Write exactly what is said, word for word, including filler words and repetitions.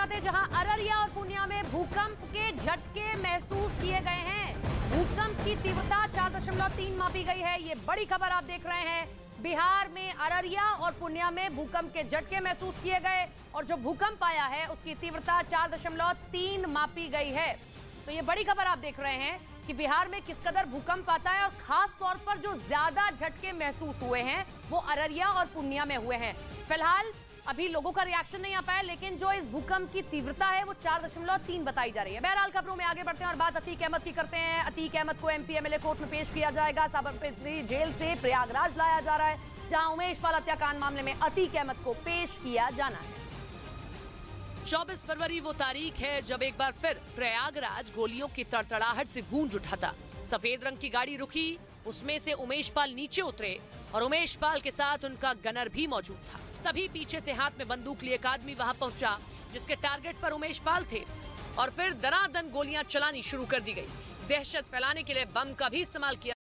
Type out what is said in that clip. बताते जहां अररिया और पुनिया में भूकंप के झटके महसूस किए गए हैं। भूकंप की तीव्रता चार दशमलव तीन मापी गई है। ये बड़ी खबर आप देख रहे हैं। बिहार में अररिया और पुनिया में भूकंप के झटके महसूस किए गए और जो भूकंप आया है उसकी तीव्रता चार दशमलव तीन मापी गई है। तो ये बड़ी खबर आप देख रहे हैं कि बिहार में किस कदर भूकंप आता है और खास तौर पर जो ज्यादा झटके महसूस हुए हैं वो अररिया और पुनिया में हुए हैं। फिलहाल अभी लोगों का रिएक्शन नहीं आ पाया, लेकिन जो इस भूकंप की तीव्रता है वो चार दशमलव तीन बताई जा रही है। बहरहाल खबरों में आगे बढ़ते हैं और बात अतीक अहमद की करते हैं। अतीक अहमद को एमपी एमएलए कोर्ट में पेश किया जाएगा। साबरमती जेल से प्रयागराज लाया जा रहा है, जहाँ उमेश पाल हत्याकांड मामले में अतीक अहमद को पेश किया जाना है। चौबीस फरवरी वो तारीख है जब एक बार फिर प्रयागराज गोलियों की तड़तड़ाहट से गूंज उठा था। सफेद रंग की गाड़ी रुकी, उसमें से उमेश पाल नीचे उतरे और उमेश पाल के साथ उनका गनर भी मौजूद था। तभी पीछे से हाथ में बंदूक लिए एक आदमी वहां पहुंचा जिसके टारगेट पर उमेश पाल थे और फिर दनादन गोलियां चलानी शुरू कर दी गई। दहशत फैलाने के लिए बम का भी इस्तेमाल किया।